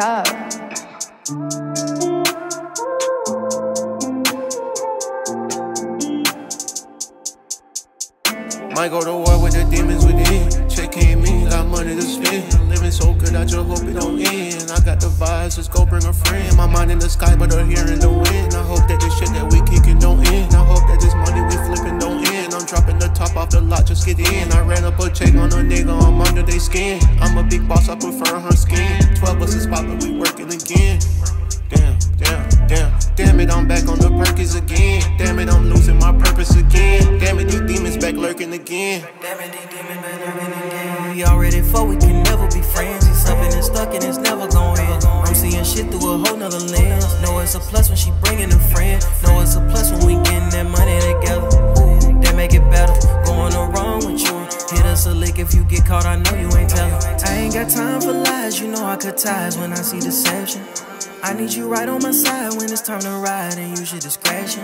up. Might go to war with the demons within. Checking me, got money to spend. Living so good, I just hope it don't end. I got the vibes, just go bring a friend. My mind in the sky, but her here in the wind. I hope that this shit that we kicking don't end. I hope that this money we flipping don't end. I'm dropping the top off the lot, just get in. I ran up a check on a nigga, I'm under they skin. I'm a big boss, I prefer her skin. 12 us is poppin', we working again. Damn, damn, damn. Damn it, I'm back on the Perkins again. Damn it, I'm losing my purpose again. Damn it, these demons back lurking again. Damn it, these demons back lurking again. We already fought, we can never be friends. He's something and stuck and it's never going. I'm seeing shit through a whole nother lens. Know it's a plus when she bringing a friend. Know it's a plus when we getting that money together. Ooh, they make it better. Going around with you. Hit us a lick if you get caught, I know you ain't tellin'. I ain't got time for lies, you know I cut ties when I see deception. I need you right on my side when it's time to ride and use your discretion.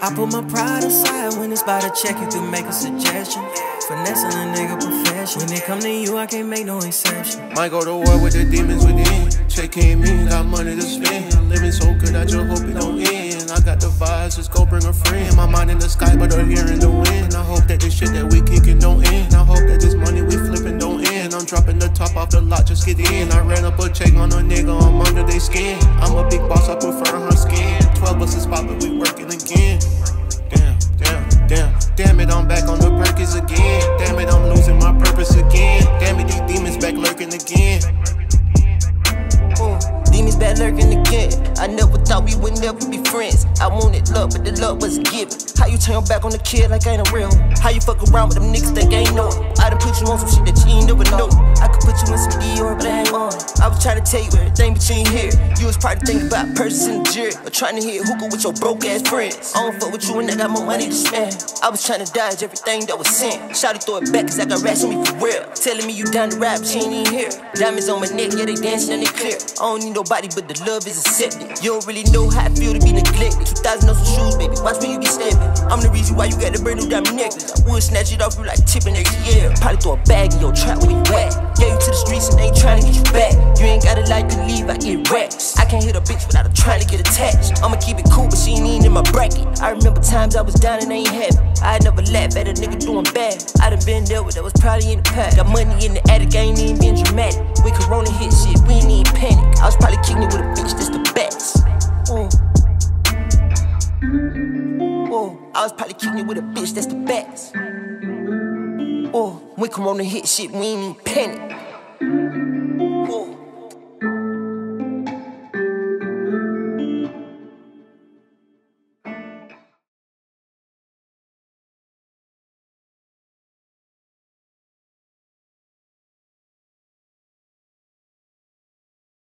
I put my pride aside when it's about to check you to make a suggestion. Finessing a nigga profession. When it come to you, I can't make no exception. Might go to war with the demons within. Checking me, got money to spend. Living so good, I just hope it don't end. I got the vibes, just go bring a friend. My mind in the sky, but her here in the wind. I hope that this shit that we kicking don't end. I hope that this money we flipping don't end. I'm dropping the top off the lot, just get in. I ran up a check on a nigga, I'm under they skin. I'm a big boss, I prefer her skin. 12 us is poppin', we working again. Damn, damn, damn. Damn it, I'm back on the Perkins again. Damn it, I'm losing my purpose again. Damn it, these demons back lurking again. Demons back lurking again. I never thought we would never be friends. I wanted love, but the love wasn't given. How you turn back on the kid like I ain't a real? How you fuck around with them niggas think I ain't know it? I done put you on some shit that you ain't never know. I could put you in some Dior, but I ain't on it. I was trying to tell you everything, but you ain't here. You was probably thinking about person jerk or trying to hit hookah with your broke ass friends. I don't fuck with you and I got more money to spend. I was trying to dodge everything that was sent. Shawty throw it back cause I got rats on me for real. Telling me you down to ride, but she ain't even here. Diamonds on my neck, yeah they dancing and they clear. I don't need nobody, but the love is accepted. You don't really know how I feel to be neglected. 2,000 on some shoes, baby, watch when you be stepping. I'm the reason why you got the brand new diamond necklace. I would snatch it off you like tipping every year. Probably throw a bag in your trap when you whack. Yeah, you to the streets and they ain't trying to get you back. You ain't gotta like to leave, I get wrecked. I can't hit a bitch without her trying to get attached. I'ma keep it cool, but she ain't even in my bracket. I remember times I was down and I ain't happy. I never laugh at a nigga doing bad. I done been there with that was probably in the pack. Got money in the attic, I ain't even been dramatic. When Corona hit shit, we ain't even panic. I was probably kicking it with a bitch that's the best. I was probably kicking it with a bitch that's the best. When Corona hit shit, we ain't even panic.